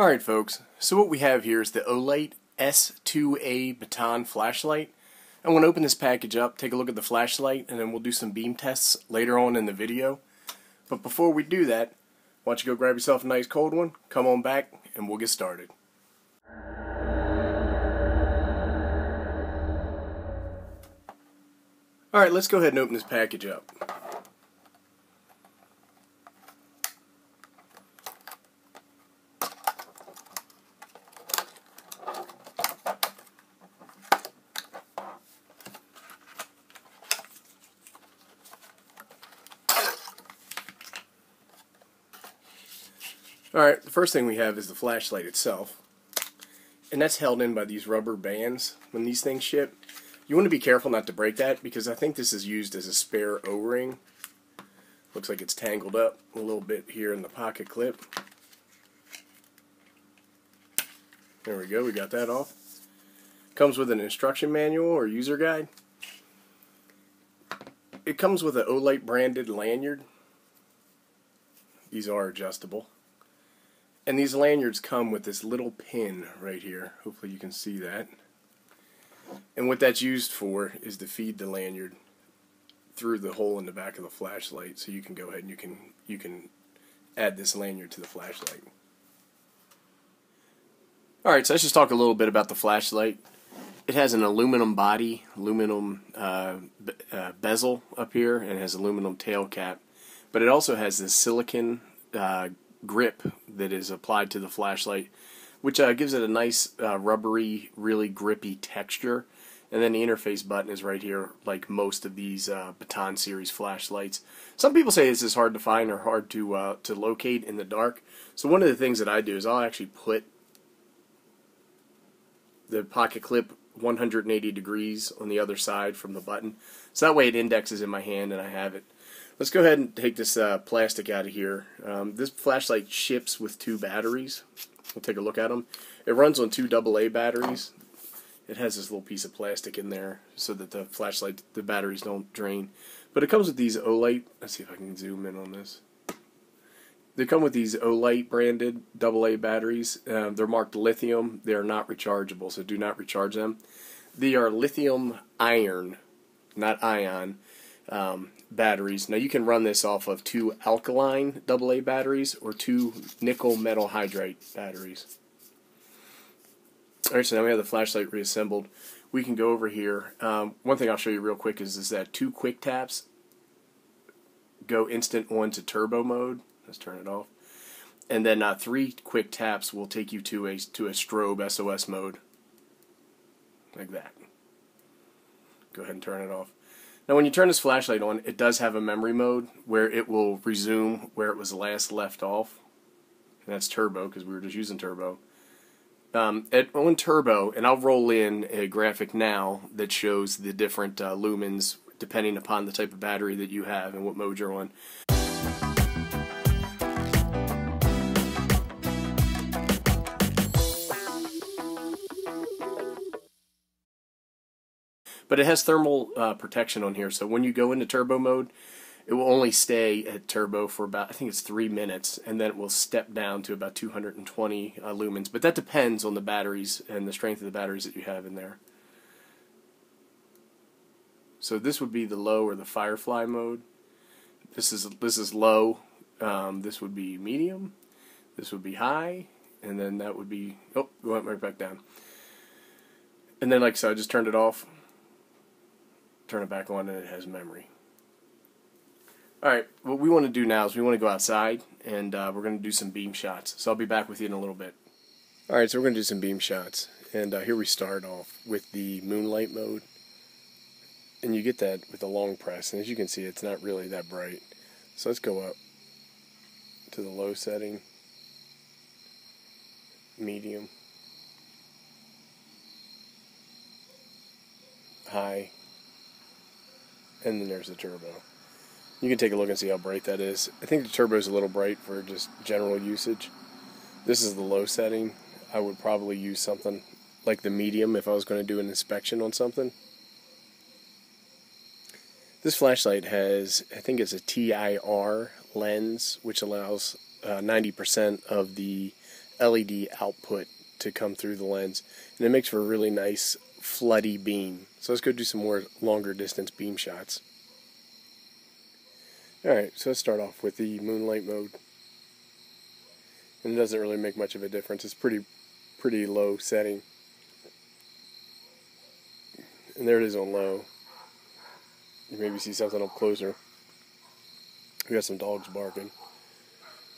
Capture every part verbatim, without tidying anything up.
Alright folks, so what we have here is the Olight S two A Baton flashlight. I want to open this package up, take a look at the flashlight, and then we'll do some beam tests later on in the video. But before we do that, why don't you go grab yourself a nice cold one, come on back, and we'll get started. Alright, let's go ahead and open this package up. Alright, the first thing we have is the flashlight itself, and that's held in by these rubber bands when these things ship. You want to be careful not to break that because I think this is used as a spare O-ring. Looks like it's tangled up a little bit here in the pocket clip. There we go, we got that off. Comes with an instruction manual or user guide. It comes with an Olight branded lanyard. These are adjustable. And these lanyards come with this little pin right here. Hopefully you can see that. And what that's used for is to feed the lanyard through the hole in the back of the flashlight, so you can go ahead and you can you can add this lanyard to the flashlight. Alright, so let's just talk a little bit about the flashlight. It has an aluminum body, aluminum uh, be uh, bezel up here, and it has aluminum tail cap. But it also has this silicon uh, grip that is applied to the flashlight, which uh, gives it a nice uh, rubbery, really grippy texture. And then the interface button is right here, like most of these uh, Baton series flashlights. Some people say this is hard to find or hard to uh, to locate in the dark. So one of the things that I do is I'll actually put the pocket clip one hundred eighty degrees on the other side from the button, so that way it indexes in my hand and I have it. Let's go ahead and take this uh, plastic out of here. Um, this flashlight ships with two batteries. We'll take a look at them. It runs on two double A batteries. It has this little piece of plastic in there so that the flashlight, the batteries don't drain. But it comes with these Olight. Let's see if I can zoom in on this. They come with these Olight branded double A batteries. Uh, they're marked lithium. They are not rechargeable, so do not recharge them. They are lithium iron, not ion. Um, batteries. Now you can run this off of two alkaline double A batteries or two nickel metal hydride batteries. Alright, so now we have the flashlight reassembled. We can go over here. Um, one thing I'll show you real quick is, is that two quick taps go instant on to turbo mode. Let's turn it off. And then uh, three quick taps will take you to a, to a strobe S O S mode. Like that. Go ahead and turn it off. Now when you turn this flashlight on, it does have a memory mode where it will resume where it was last left off, and that's turbo because we were just using turbo. Um, at, on turbo, and I'll roll in a graphic now that shows the different uh, lumens depending upon the type of battery that you have and what mode you're on. But it has thermal uh, protection on here, so when you go into turbo mode, it will only stay at turbo for about, I think it's three minutes, and then it will step down to about two hundred twenty uh, lumens. But that depends on the batteries and the strength of the batteries that you have in there. So this would be the low or the firefly mode. This is this is low. Um, this would be medium. This would be high, and then that would be oh, it went right back down. And then like so, I just turned it off. Turn it back on and it has memory. Alright, what we want to do now is we want to go outside and uh, we're going to do some beam shots. So I'll be back with you in a little bit. Alright, so we're going to do some beam shots. And uh, here we start off with the moonlight mode. And you get that with a long press. And as you can see, it's not really that bright. So let's go up to the low setting, medium, high. And then there's the turbo. You can take a look and see how bright that is. I think the turbo is a little bright for just general usage. This is the low setting. I would probably use something like the medium if I was going to do an inspection on something. This flashlight has, I think it's a T I R lens, which allows uh, ninety percent of the L E D output to come through the lens, and it makes for a really nice floody beam. So let's go do some more longer distance beam shots. Alright, so let's start off with the moonlight mode. And it doesn't really make much of a difference. It's pretty pretty low setting. And there it is on low. You maybe see something up closer. We got some dogs barking.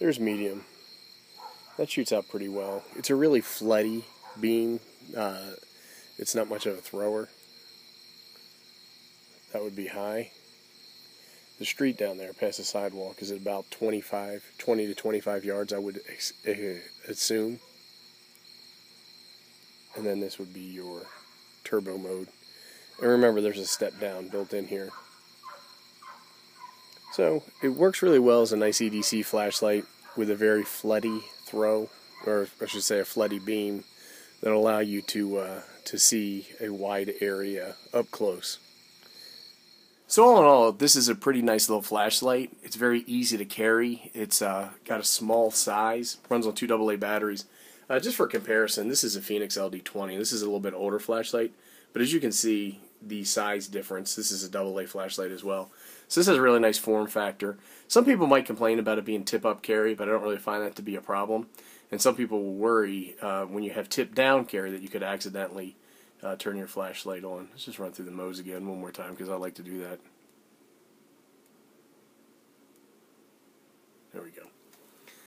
There's medium. That shoots out pretty well. It's a really floody beam. Uh, it's not much of a thrower. That would be high. The street down there past the sidewalk is at about twenty-five, twenty to twenty-five yards, I would assume. And then this would be your turbo mode. And remember, there's a step down built in here. So it works really well as a nice E D C flashlight with a very floody throw, or I should say a floody beam, that'll allow you to, uh, to see a wide area up close. So all in all, this is a pretty nice little flashlight. It's very easy to carry. It's uh, got a small size, runs on two double A batteries. Uh, just for comparison, this is a Fenix L D twenty. This is a little bit older flashlight, but as you can see, the size difference. This is a double A flashlight as well. So this has a really nice form factor. Some people might complain about it being tip-up carry, but I don't really find that to be a problem. And some people will worry uh, when you have tip-down carry that you could accidentally uh, turn your flashlight on. Let's just run through the modes again one more time because I like to do that.